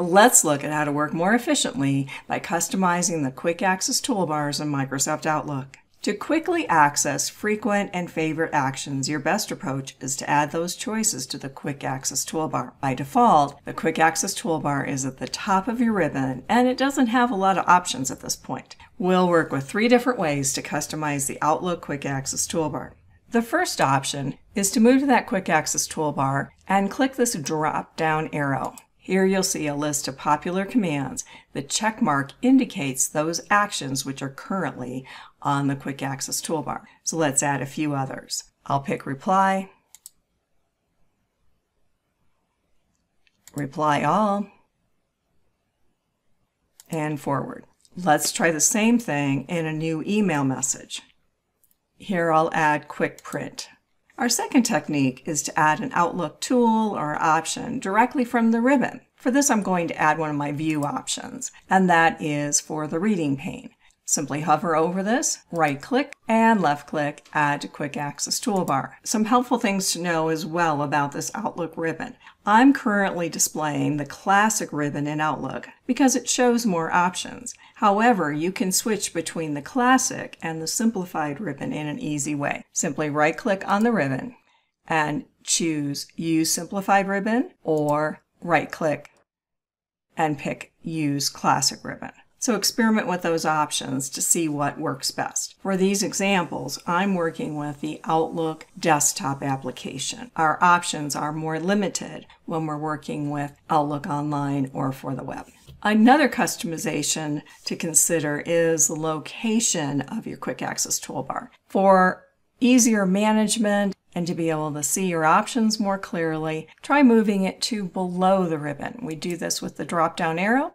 Let's look at how to work more efficiently by customizing the Quick Access Toolbars in Microsoft Outlook. To quickly access frequent and favorite actions, your best approach is to add those choices to the Quick Access Toolbar. By default, the Quick Access Toolbar is at the top of your ribbon, and it doesn't have a lot of options at this point. We'll work with three different ways to customize the Outlook Quick Access Toolbar. The first option is to move to that Quick Access Toolbar and click this drop-down arrow. Here you'll see a list of popular commands. The check mark indicates those actions which are currently on the Quick Access Toolbar. So let's add a few others. I'll pick Reply, Reply All, and Forward. Let's try the same thing in a new email message. Here I'll add Quick Print. Our second technique is to add an Outlook tool or option directly from the ribbon. For this, I'm going to add one of my view options, and that is for the reading pane. Simply hover over this, right-click, and left-click, Add to Quick Access Toolbar. Some helpful things to know as well about this Outlook ribbon. I'm currently displaying the Classic ribbon in Outlook because it shows more options. However, you can switch between the Classic and the Simplified ribbon in an easy way. Simply right-click on the ribbon and choose Use Simplified Ribbon, or right-click and pick Use Classic Ribbon. So experiment with those options to see what works best. For these examples, I'm working with the Outlook desktop application. Our options are more limited when we're working with Outlook Online or for the web. Another customization to consider is the location of your Quick Access Toolbar. For easier management and to be able to see your options more clearly, try moving it to below the ribbon. We do this with the drop-down arrow,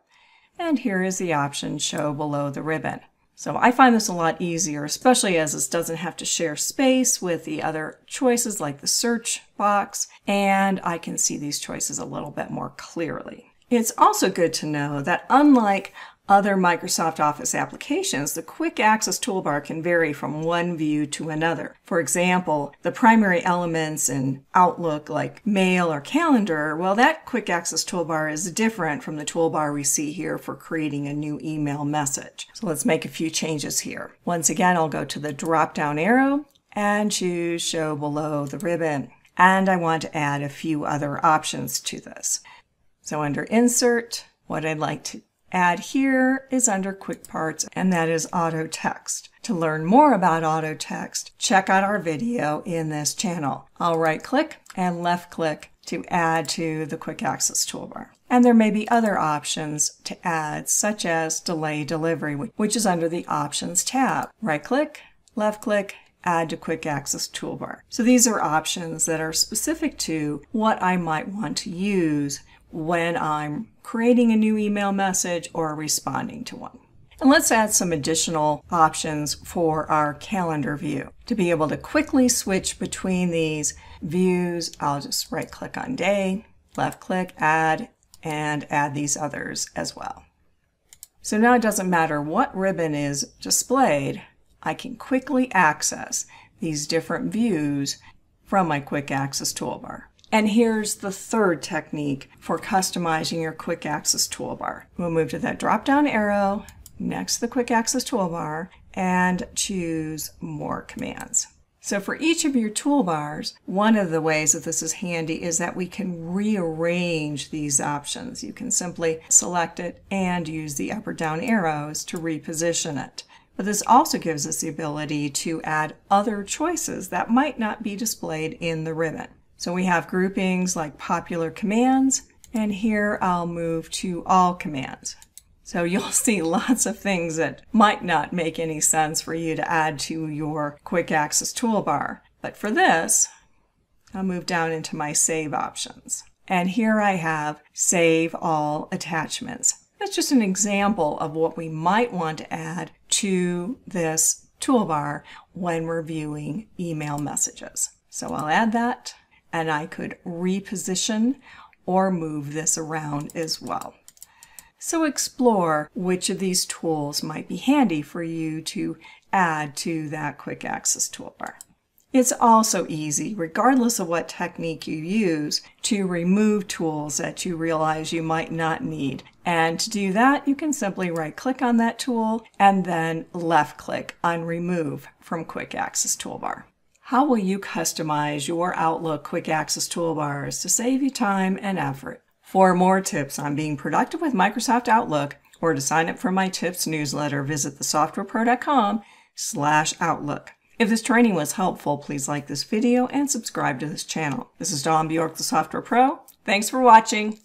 and here is the option Show Below the Ribbon. So I find this a lot easier, especially as this doesn't have to share space with the other choices like the search box, and I can see these choices a little bit more clearly. It's also good to know that unlike other Microsoft Office applications, the Quick Access Toolbar can vary from one view to another. For example, the primary elements in Outlook like Mail or Calendar, well, that Quick Access Toolbar is different from the toolbar we see here for creating a new email message. So let's make a few changes here. Once again, I'll go to the drop-down arrow and choose Show Below the Ribbon. And I want to add a few other options to this. So under Insert, what I'd like to add here is under Quick Parts, and that is AutoText. To learn more about AutoText, check out our video in this channel. I'll right-click and left-click to add to the Quick Access Toolbar. And there may be other options to add, such as Delay Delivery, which is under the Options tab. Right-click, left-click, Add to Quick Access Toolbar. So these are options that are specific to what I might want to use when I'm creating a new email message or responding to one. And let's add some additional options for our calendar view. To be able to quickly switch between these views, I'll just right-click on Day, left-click, Add, and add these others as well. So now it doesn't matter what ribbon is displayed, I can quickly access these different views from my Quick Access Toolbar. And here's the third technique for customizing your Quick Access Toolbar. We'll move to that drop-down arrow next to the Quick Access Toolbar and choose More Commands. So for each of your toolbars, one of the ways that this is handy is that we can rearrange these options. You can simply select it and use the up or down arrows to reposition it. But this also gives us the ability to add other choices that might not be displayed in the ribbon. So we have groupings like Popular Commands, and here I'll move to All Commands. So you'll see lots of things that might not make any sense for you to add to your Quick Access Toolbar. But for this, I'll move down into my Save Options. And here I have Save All Attachments. That's just an example of what we might want to add to this toolbar when we're viewing email messages. So I'll add that. And I could reposition or move this around as well. So explore which of these tools might be handy for you to add to that Quick Access Toolbar. It's also easy, regardless of what technique you use, to remove tools that you realize you might not need. And to do that, you can simply right-click on that tool and then left-click on Remove from Quick Access Toolbar. How will you customize your Outlook Quick Access Toolbars to save you time and effort? For more tips on being productive with Microsoft Outlook, or to sign up for my tips newsletter, visit thesoftwarepro.com/outlook. If this training was helpful, please like this video and subscribe to this channel. This is Dawn Bjork, The Software Pro. Thanks for watching.